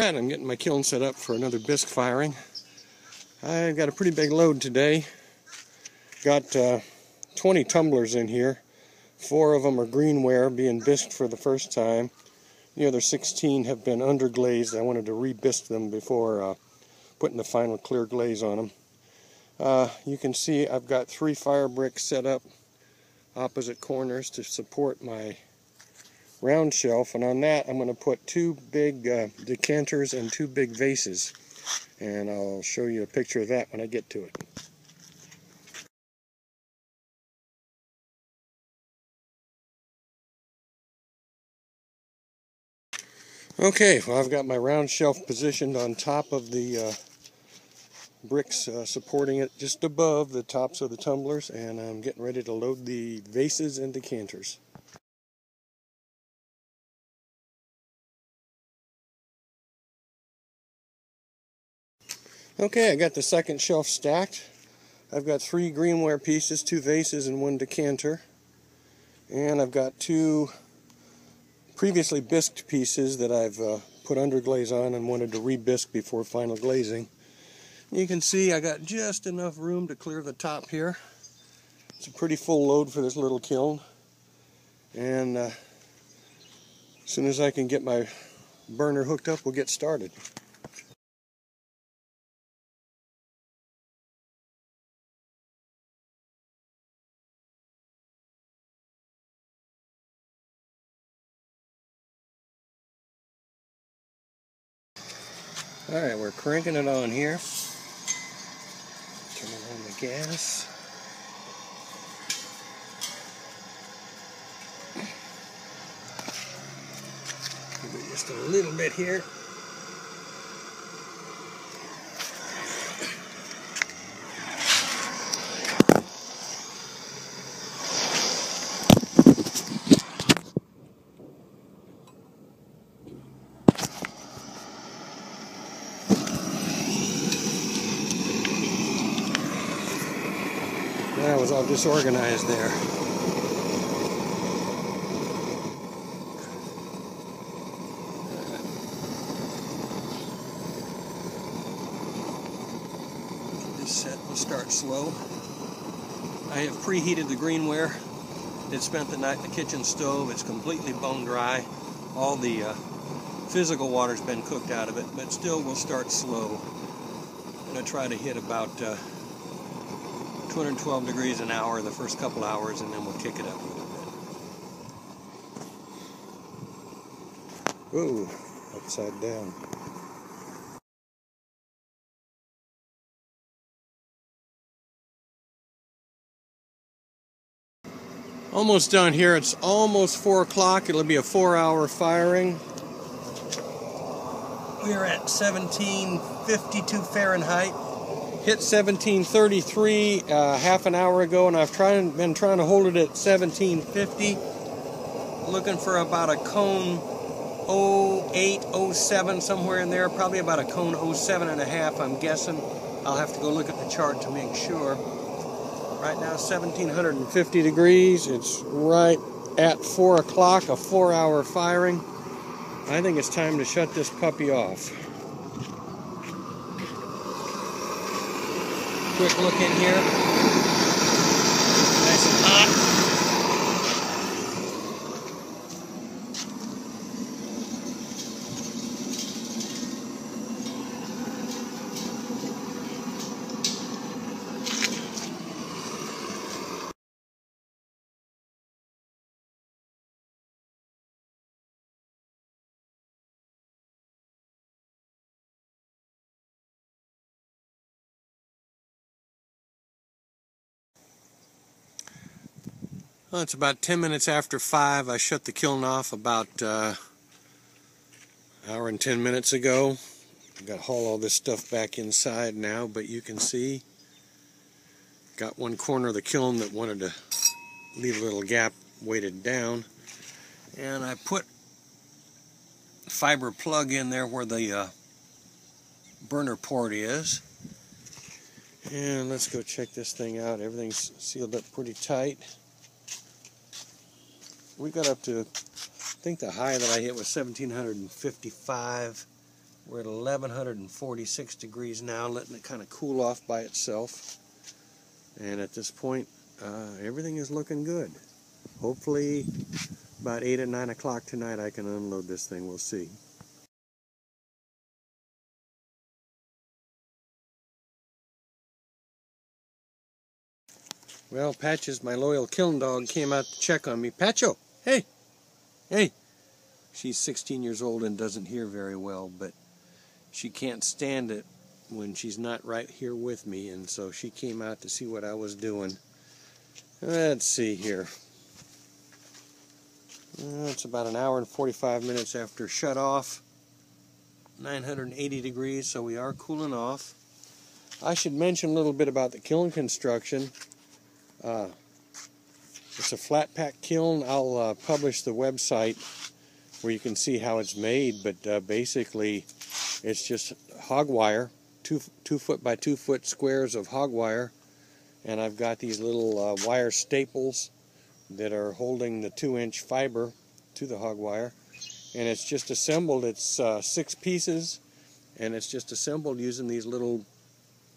I'm getting my kiln set up for another bisque firing. I've got a pretty big load today. Got 20 tumblers in here. 4 of them are greenware being bisqued for the first time. The other 16 have been underglazed. I wanted to re-bisque them before putting the final clear glaze on them. You can see I've got 3 fire bricks set up opposite corners to support my round shelf, and on that I'm going to put 2 big decanters and 2 big vases, and I'll show you a picture of that when I get to it. Okay, well, I've got my round shelf positioned on top of the bricks supporting it just above the tops of the tumblers, and I'm getting ready to load the vases and decanters. Okay, I got the second shelf stacked. I've got 3 greenware pieces, 2 vases and 1 decanter. And I've got 2 previously bisqued pieces that I've put underglaze on and wanted to re-bisque before final glazing. You can see I got just enough room to clear the top here. It's a pretty full load for this little kiln. And as soon as I can get my burner hooked up, we'll get started. Alright, we're cranking it on here. Turning on the gas. Give it just a little bit here. That was all disorganized there. Get this set, we'll start slow. I have preheated the greenware. It spent the night in the kitchen stove. It's completely bone dry. All the physical water's been cooked out of it, but still we'll start slow. I'm going to try to hit about 212 degrees an hour the first couple hours, and then we'll kick it up a little bit. Whoa, upside down. Almost done here. It's almost 4 o'clock. It'll be a 4-hour firing. We're at 1752 Fahrenheit. Hit 1733 half an hour ago, and I've been trying to hold it at 1750. Looking for about a cone 08, 07, somewhere in there. Probably about a cone 07.5, I'm guessing. I'll have to go look at the chart to make sure. Right now, 1750 degrees. It's right at 4 o'clock, a 4-hour firing. I think it's time to shut this puppy off. Quick look in here. Nice and hot. Well, it's about 10 minutes after 5. I shut the kiln off about an hour and 10 minutes ago. I've got to haul all this stuff back inside now, but you can see got one corner of the kiln that wanted to leave a little gap weighted down. And I put a fiber plug in there where the burner port is. And let's go check this thing out. Everything's sealed up pretty tight. We got up to, I think the high that I hit was 1755. We're at 1146 degrees now, letting it kind of cool off by itself. And at this point, everything is looking good. Hopefully, about 8 or 9 o'clock tonight, I can unload this thing. We'll see. Well, Patches, my loyal kiln dog, came out to check on me. Patcho! Hey! Hey! She's 16 years old and doesn't hear very well, but she can't stand it when she's not right here with me, and so she came out to see what I was doing. Let's see here. It's about an hour and 45 minutes after shut off. 980 degrees, so we are cooling off. I should mention a little bit about the kiln construction. It's a flat pack kiln. I'll publish the website where you can see how it's made, but basically it's just hog wire, two foot by 2 foot squares of hog wire, and I've got these little wire staples that are holding the 2-inch fiber to the hog wire, and it's just assembled. It's 6 pieces, and it's just assembled using these little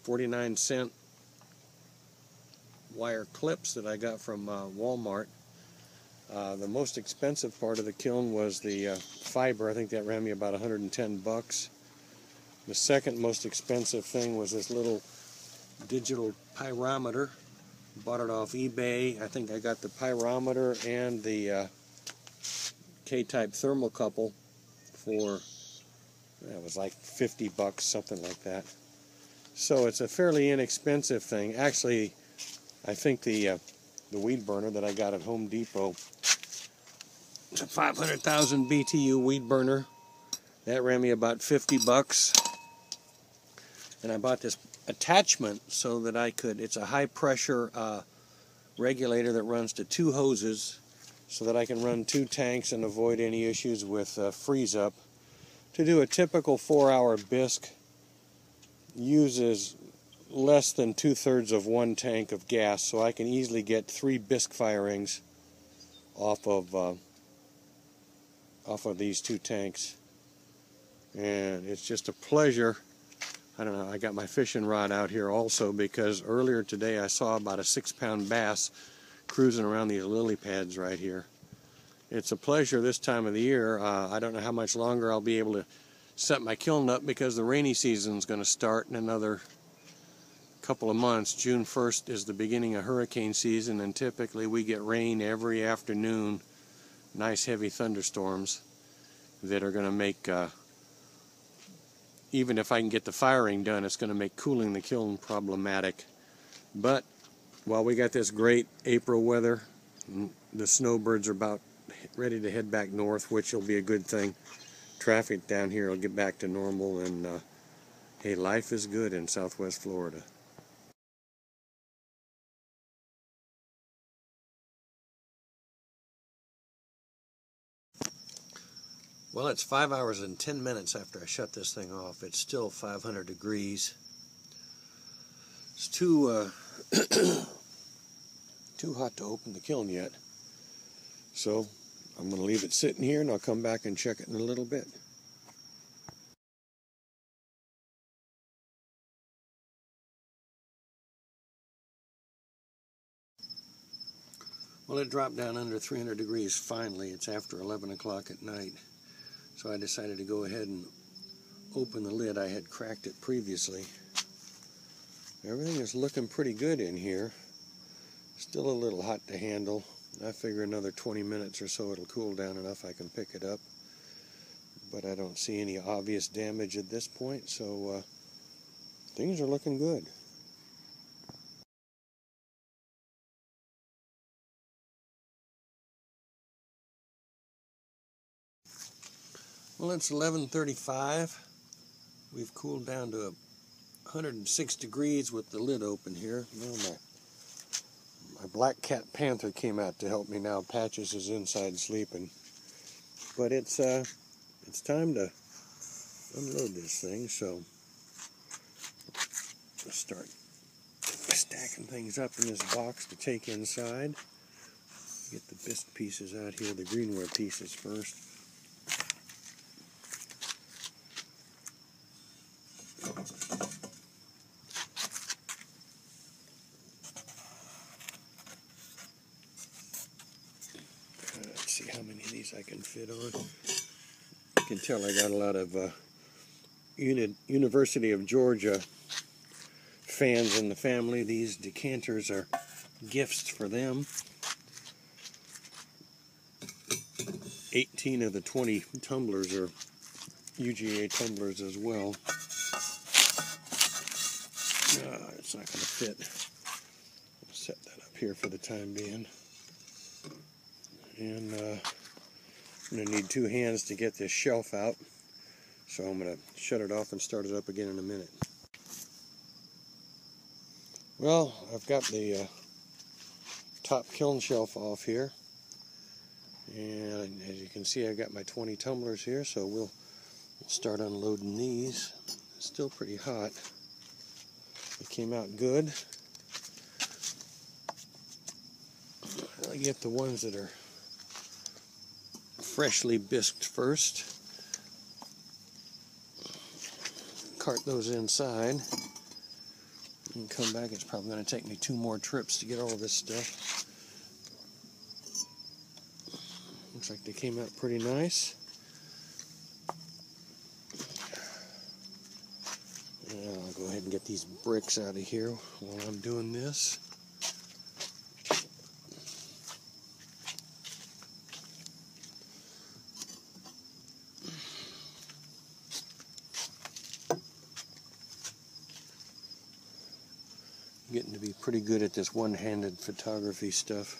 49-cent wire clips that I got from Walmart. The most expensive part of the kiln was the fiber. I think that ran me about 110 bucks. The second most expensive thing was this little digital pyrometer. Bought it off eBay. I think I got the pyrometer and the K-type thermocouple for, it was like 50 bucks, something like that. So it's a fairly inexpensive thing. Actually, I think the weed burner that I got at Home Depot, it's a 500,000 BTU weed burner. That ran me about 50 bucks. And I bought this attachment so that I could, it's a high pressure regulator that runs to 2 hoses so that I can run 2 tanks and avoid any issues with freeze up. To do a typical 4-hour bisque uses less than 2/3 of 1 tank of gas, so I can easily get 3 bisque firings off of these 2 tanks, and it's just a pleasure. I don't know, I got my fishing rod out here also because earlier today I saw about a 6-pound bass cruising around these lily pads right here. It's a pleasure this time of the year. I don't know how much longer I'll be able to set my kiln up because the rainy season's going to start in another couple of months. June 1st is the beginning of hurricane season, and typically we get rain every afternoon, nice heavy thunderstorms that are going to make, even if I can get the firing done, it's going to make cooling the kiln problematic. But while we got this great April weather, the snowbirds are about ready to head back north, which will be a good thing. Traffic down here will get back to normal, and hey, life is good in Southwest Florida. Well, it's 5 hours and 10 minutes after I shut this thing off. It's still 500 degrees. It's too hot to open the kiln yet. So I'm going to leave it sitting here, and I'll come back and check it in a little bit. Well, it dropped down under 300 degrees finally. It's after 11 o'clock at night. So I decided to go ahead and open the lid. I had cracked it previously. Everything is looking pretty good in here. Still a little hot to handle. I figure another 20 minutes or so it'll cool down enough I can pick it up. But I don't see any obvious damage at this point, so things are looking good. Well, it's 11:35. We've cooled down to 106 degrees with the lid open here. Well, my black cat Panther came out to help me now. Patches is inside sleeping. But it's time to unload this thing, so I'll start stacking things up in this box to take inside. Get the bisque pieces out here, the greenware pieces first. how many of these I can fit on. You can tell I got a lot of University of Georgia fans in the family. These decanters are gifts for them. 18 of the 20 tumblers are UGA tumblers as well. It's not going to fit. I'll set that up here for the time being. And I'm going to need two hands to get this shelf out. So I'm going to shut it off and start it up again in a minute. Well, I've got the top kiln shelf off here. And as you can see, I've got my 20 tumblers here, so we'll start unloading these. It's still pretty hot. It came out good. I get the ones that are freshly bisqued first. Cart those inside and come back. It's probably going to take me two more trips to get all this stuff. Looks like they came out pretty nice. And I'll go ahead and get these bricks out of here while I'm doing this. Getting to be pretty good at this one-handed photography stuff.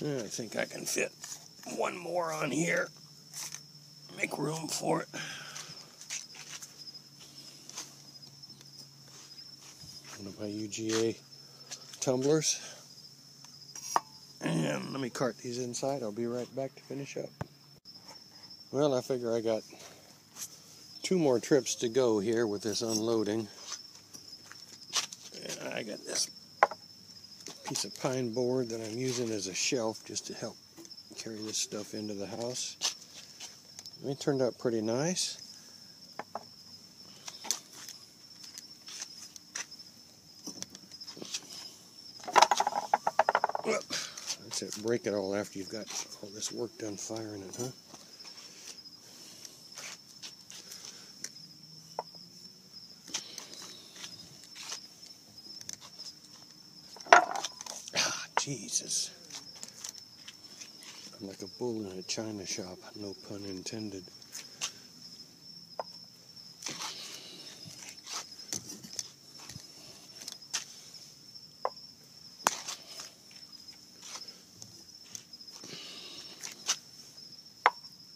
Yeah, I think I can fit one more on here. Make room for it. One of my UGA tumblers. And let me cart these inside. I'll be right back to finish up. Well, I figure I got two more trips to go here with this unloading. And I got this piece of pine board that I'm using as a shelf just to help carry this stuff into the house. It turned out pretty nice. That's it, break it all after you've got all this work done firing it, huh? Jesus, I'm like a bull in a china shop, no pun intended.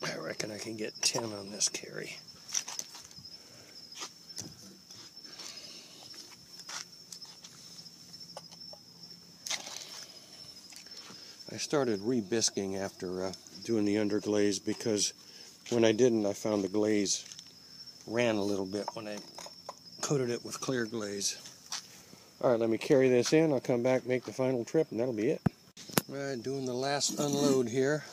I reckon I can get 10 on this carry. I started rebisking after doing the underglaze, because when I didn't, I found the glaze ran a little bit when I coated it with clear glaze. Alright, let me carry this in. I'll come back, make the final trip, and that'll be it. Alright, doing the last unload here.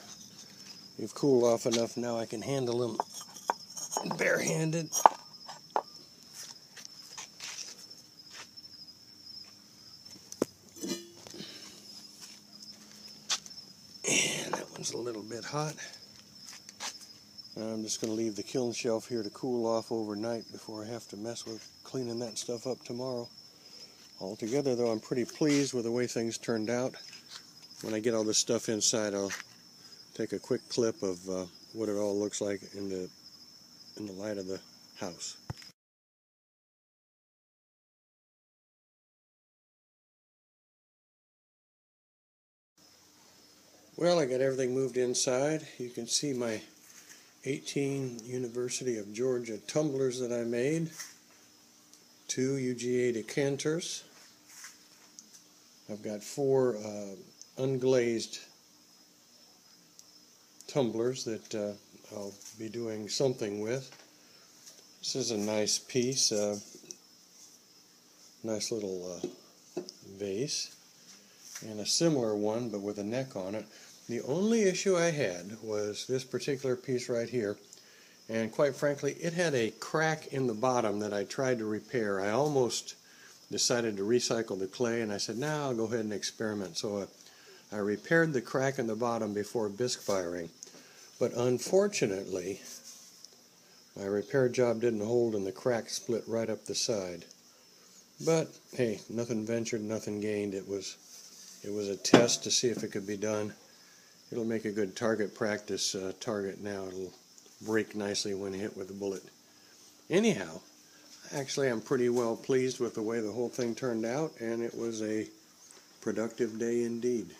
They've cooled off enough now I can handle them barehanded. A little bit hot. I'm just going to leave the kiln shelf here to cool off overnight before I have to mess with cleaning that stuff up tomorrow. Altogether, though, I'm pretty pleased with the way things turned out. When I get all this stuff inside, I'll take a quick clip of what it all looks like in the light of the house. Well, I got everything moved inside. You can see my 18 University of Georgia tumblers that I made, 2 UGA decanters. I've got 4 unglazed tumblers that I'll be doing something with. This is a nice piece, nice little vase. And a similar one, but with a neck on it. The only issue I had was this particular piece right here, and quite frankly, it had a crack in the bottom that I tried to repair. I almost decided to recycle the clay, and I said, now I'll go ahead and experiment. So I repaired the crack in the bottom before bisque firing, but unfortunately my repair job didn't hold and the crack split right up the side. But hey, nothing ventured, nothing gained. It was a test to see if it could be done. It'll make a good target practice target now. It'll break nicely when hit with a bullet. Anyhow, actually I'm pretty well pleased with the way the whole thing turned out, and it was a productive day indeed.